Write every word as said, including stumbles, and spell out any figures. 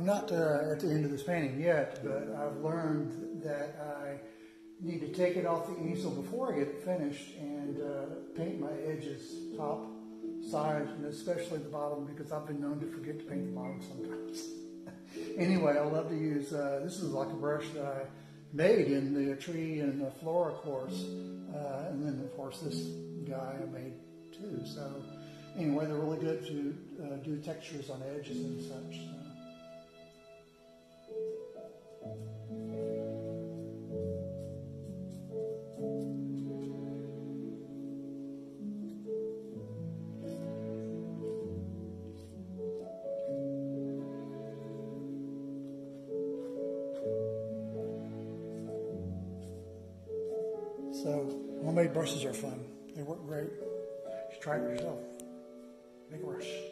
I'm not uh, at the end of this painting yet, but I've learned that I need to take it off the easel before I get it finished and uh, paint my edges, top, side, and especially the bottom, because I've been known to forget to paint the bottom sometimes. Anyway, I love to use, uh, this is like a brush that I made in the tree and the flora course, uh, and then of course this guy I made too. So anyway, they're really good to uh, do textures on edges and such. So. So, homemade brushes are fun. They work great. Just try it yourself. Make a brush.